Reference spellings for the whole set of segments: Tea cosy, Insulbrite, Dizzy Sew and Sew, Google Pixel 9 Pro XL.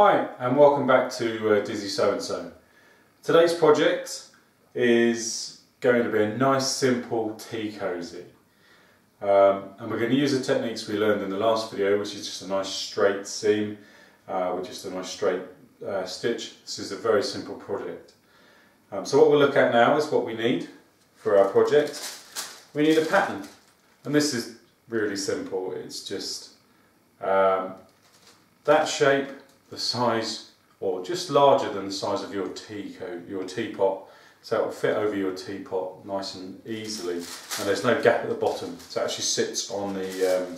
Hi and welcome back to Dizzy Sew and Sew. Today's project is going to be a nice simple tea cosy, and we're going to use the techniques we learned in the last video, which is just a nice straight seam with just a nice straight stitch. This is a very simple project. So what we'll look at now is what we need for our project. We need a pattern, and this is really simple. It's just that shape, the size, or just larger than the size of your teapot, so it will fit over your teapot nice and easily, and there's no gap at the bottom, so it actually sits on the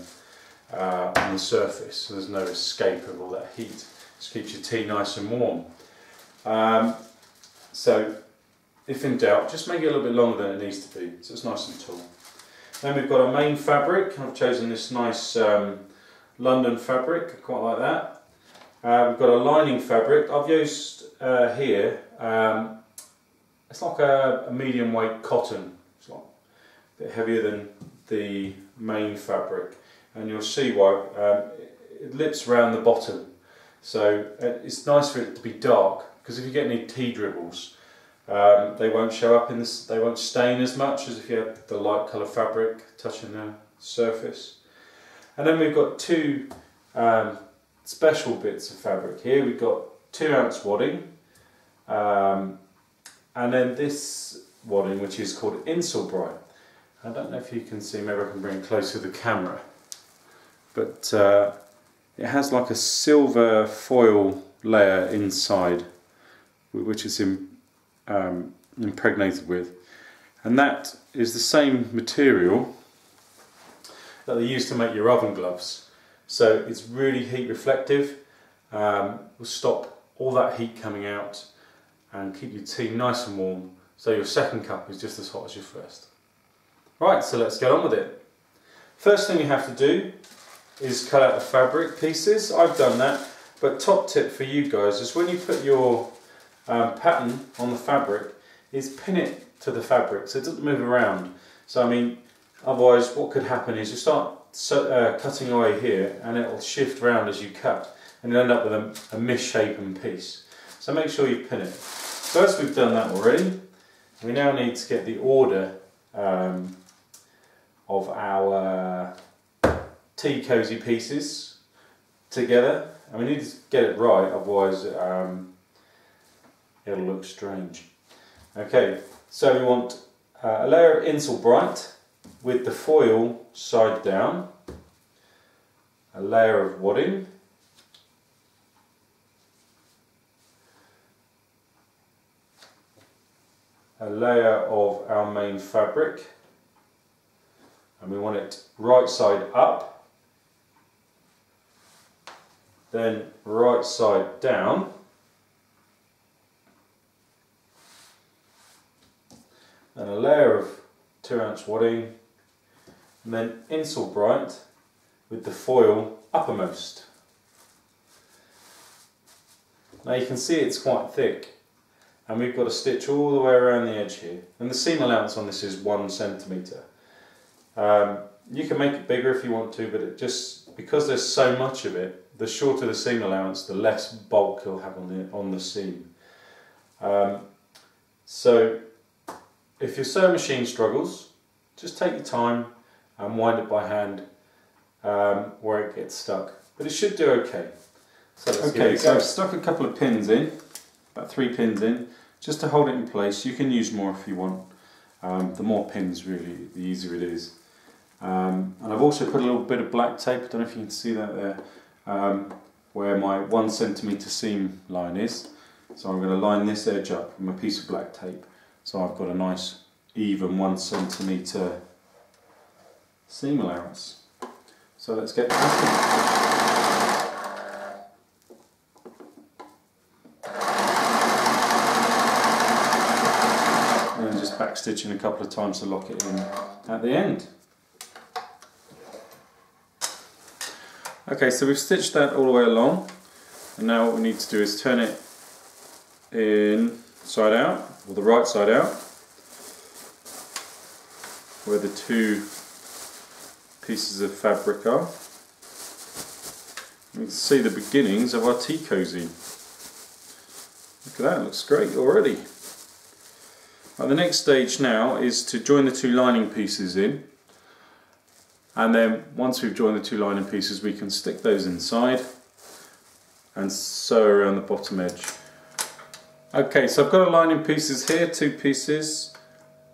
surface, so there's no escape of all that heat. Just keeps your tea nice and warm. So if in doubt, just make it a little bit longer than it needs to be, so it's nice and tall. Then we've got our main fabric. I've chosen this nice London fabric, I quite like that. We've got a lining fabric. I've used here, it's like a medium weight cotton. It's like a bit heavier than the main fabric, and you'll see why. It lips round the bottom, so it's nice for it to be dark, because if you get any tea dribbles, they won't show up in this. They won't stain as much as if you have the light colour fabric touching the surface. And then we've got two special bits of fabric here. We've got 2 ounce wadding, and then this wadding, which is called Insulbrite. I don't know if you can see, maybe I can bring it closer to the camera, but it has like a silver foil layer inside, which it's impregnated with, and that is the same material that they use to make your oven gloves. So it's really heat reflective, will stop all that heat coming out and keep your tea nice and warm, so your second cup is just as hot as your first. Right, so let's get on with it. First thing you have to do is cut out the fabric pieces. I've done that, but top tip for you guys is when you put your pattern on the fabric, is pin it to the fabric so it doesn't move around. So I mean, otherwise what could happen is you start cutting away here and it'll shift round as you cut, and you'll end up with a misshapen piece. So make sure you pin it. First, we've done that already. We now need to get the order of our tea cosy pieces together, and we need to get it right, otherwise it'll look strange. Okay, so we want a layer of Insulbrite with the foil side down, a layer of wadding, a layer of our main fabric, and we want it right side up, then right side down, and a layer of 2 ounce wadding, and then Insulbrite with the foil uppermost. Now you can see it's quite thick, and we've got to stitch all the way around the edge here, and the seam allowance on this is 1 centimetre. You can make it bigger if you want to, but it just, because there's so much of it, the shorter the seam allowance, the less bulk you'll have on the seam. So if your sewing machine struggles, just take your time and wind it by hand where it gets stuck, but it should do okay. So let's give it a go. So I've stuck a couple of pins in, about 3 pins in, just to hold it in place. You can use more if you want. The more pins, really, the easier it is. And I've also put a little bit of black tape. I don't know if you can see that there, where my 1 centimetre seam line is. So I'm going to line this edge up with a piece of black tape, so I've got a nice even 1 centimetre seam allowance. So let's get that. And then just back stitching a couple of times to lock it in at the end. Okay, so we've stitched that all the way along, and now what we need to do is turn it inside out, or the right side out, where the 2 pieces of fabric are, We can see the beginnings of our tea cosy. Look at that, looks great already. Right, the next stage now is to join the two lining pieces in, and then once we've joined the two lining pieces we can stick those inside and sew around the bottom edge. Okay, so I've got our lining pieces here, two pieces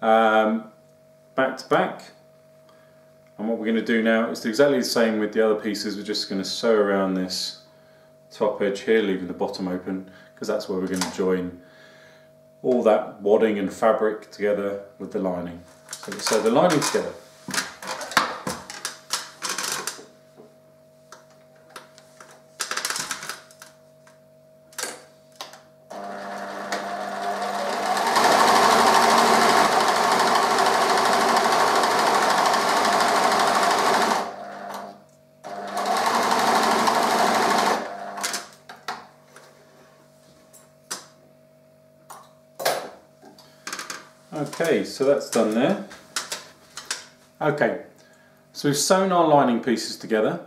back to back, and what we're going to do now is do exactly the same with the other pieces. We're just going to sew around this top edge here, leaving the bottom open, because that's where we're going to join all that wadding and fabric together with the lining. So we'll sew the lining together. Okay, so that's done there. Okay, so we've sewn our lining pieces together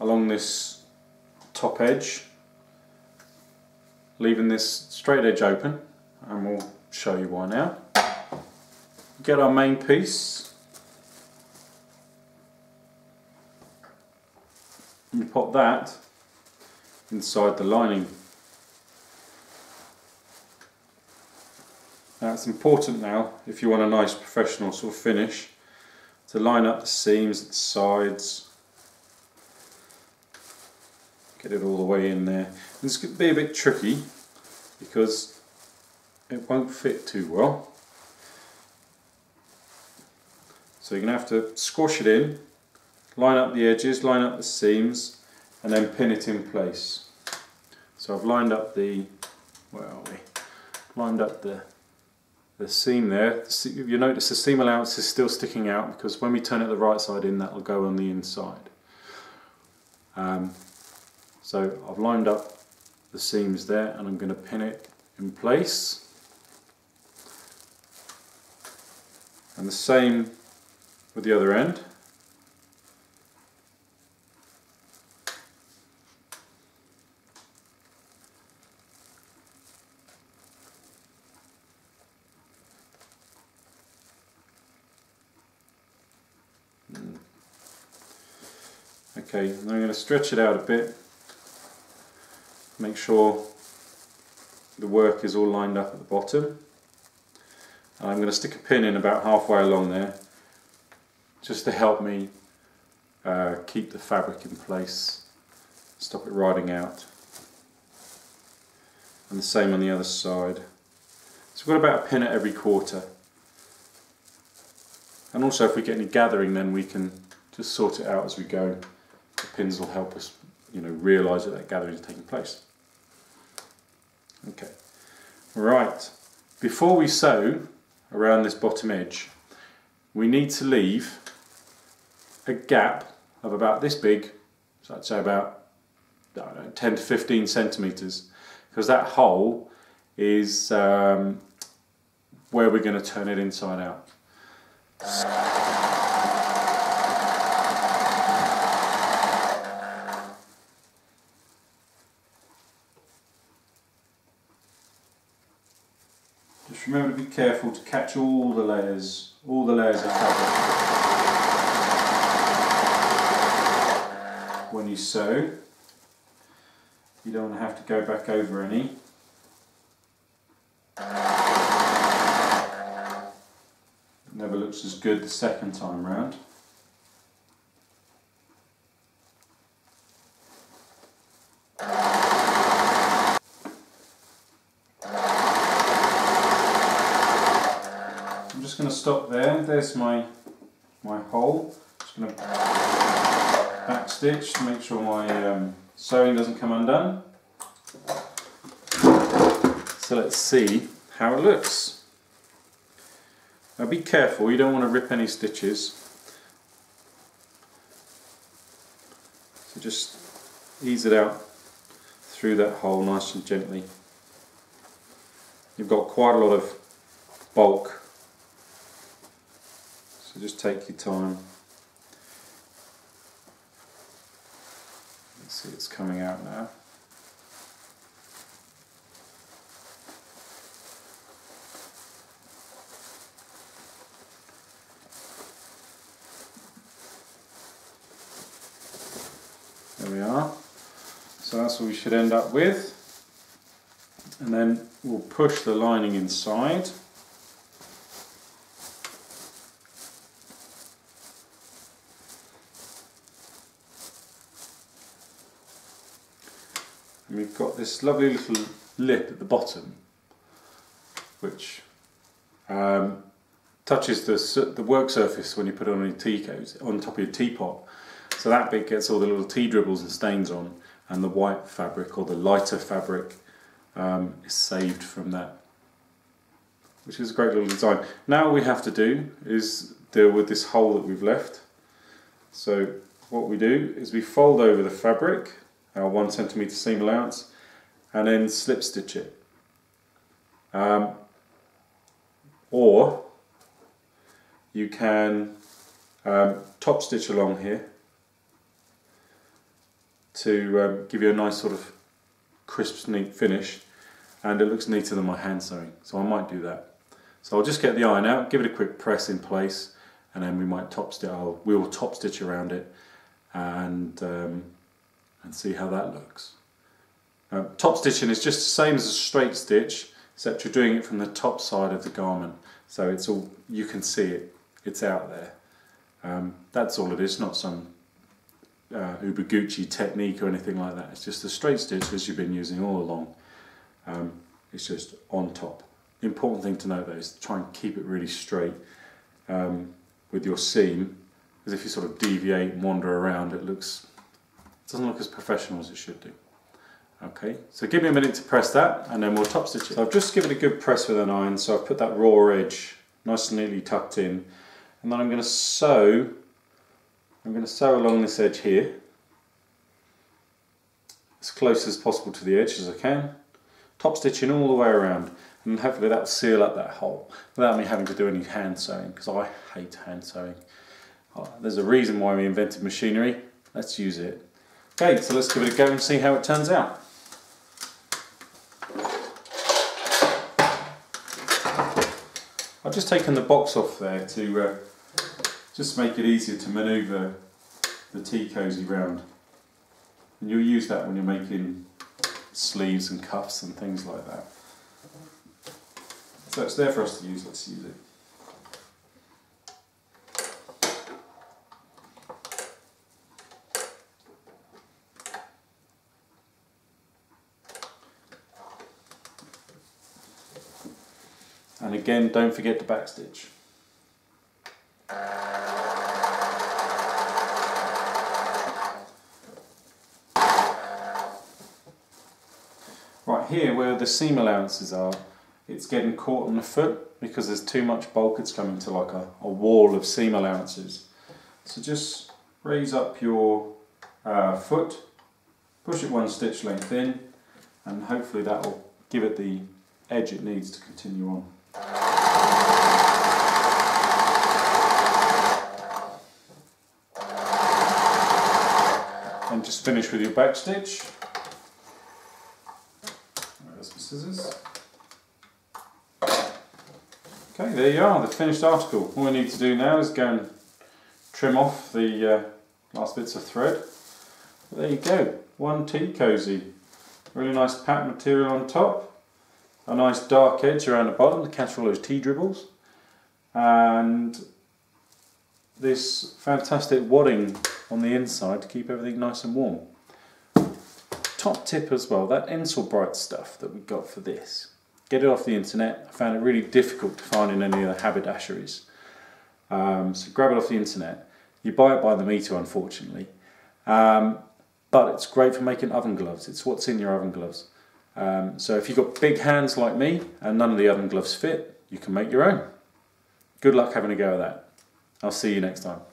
along this top edge, leaving this straight edge open, and we'll show you why now. Get our main piece, and you pop that inside the lining. Now it's important now, if you want a nice professional sort of finish, to line up the seams at the sides, get it all the way in there. And this could be a bit tricky because it won't fit too well, so you're going to have to squash it in, line up the edges, line up the seams, and then pin it in place. So I've lined up the, where are we? Lined up the seam there. You'll notice the seam allowance is still sticking out because when we turn it the right side in, that will go on the inside. So I've lined up the seams there, and I'm going to pin it in place. And the same with the other end. Okay, now I'm going to stretch it out a bit, make sure the work is all lined up at the bottom, and I'm going to stick a pin in about halfway along there just to help me keep the fabric in place, stop it riding out, and the same on the other side. So we've got about a pin at every quarter, and also if we get any gathering then we can just sort it out as we go. The pins will help us, you know, realise that gathering is taking place. Okay, right, before we sew around this bottom edge we need to leave a gap of about this big, so I'd say about 10 to 15 centimetres, because that hole is where we're going to turn it inside out. So remember to be careful to catch all the layers of fabric. When you sew, you don't want to have to go back over any. It never looks as good the second time round. Going to stop there. There's my hole. Just going to back stitch to make sure my sewing doesn't come undone. So let's see how it looks. Now be careful, you don't want to rip any stitches. So just ease it out through that hole nice and gently. You've got quite a lot of bulk, so just take your time. Let's See, it's coming out now. There we are. So that's what we should end up with. And then we'll push the lining inside. And we've got this lovely little lip at the bottom, which touches the work surface when you put it on your tea cozy, on top of your teapot. So that bit gets all the little tea dribbles and stains on, and the white fabric, or the lighter fabric, is saved from that, which is a great little design. Now what we have to do is deal with this hole that we've left. So what we do is we fold over the fabric, our 1 centimetre seam allowance, and then slip stitch it. Or you can top stitch along here to give you a nice sort of crisp, neat finish, and it looks neater than my hand sewing, so I might do that. So I'll just get the iron out, give it a quick press in place, and then we might top stitch. We will top stitch around it and see how that looks. Top stitching is just the same as a straight stitch, except you're doing it from the top side of the garment, so it's all, you can see it. It's out there. That's all it is. Not some uber-Gucci technique or anything like that. It's just the straight stitch as you've been using all along. It's just on top. The important thing to note though is to try and keep it really straight with your seam, because if you sort of deviate and wander around, it doesn't look as professional as it should do. Okay, so give me a minute to press that and then we'll top stitch it. So I've just given it a good press with an iron, so I've put that raw edge nice and neatly tucked in, and then I'm going to sew along this edge here, as close as possible to the edge as I can, top stitching all the way around, and hopefully that will seal up that hole without me having to do any hand sewing, because I hate hand sewing. Oh, there's a reason why we invented machinery. Let's use it. Okay, so let's give it a go and see how it turns out. I've just taken the box off there to just make it easier to manoeuvre the tea cosy round, and you'll use that when you're making sleeves and cuffs and things like that. So it's there for us to use. Let's use it. And again, don't forget to backstitch. Here, where the seam allowances are, it's getting caught on the foot because there's too much bulk. It's coming to like a wall of seam allowances. So just raise up your foot, push it 1 stitch length in, and hopefully that will give it the edge it needs to continue on. And just finish with your back stitch. Scissors. Okay, there you are, the finished article. All we need to do now is go and trim off the last bits of thread. But there you go, one tea cosy. Really nice pat material on top, a nice dark edge around the bottom to catch all those tea dribbles, and this fantastic wadding on the inside to keep everything nice and warm. Top tip as well, that Insulbrite stuff that we got for this, get it off the internet. I found it really difficult to find in any of the haberdasheries, so grab it off the internet. You buy it by the meter, unfortunately, but it's great for making oven gloves. It's what's in your oven gloves, so if you've got big hands like me and none of the oven gloves fit, you can make your own. Good luck having a go at that. I'll see you next time.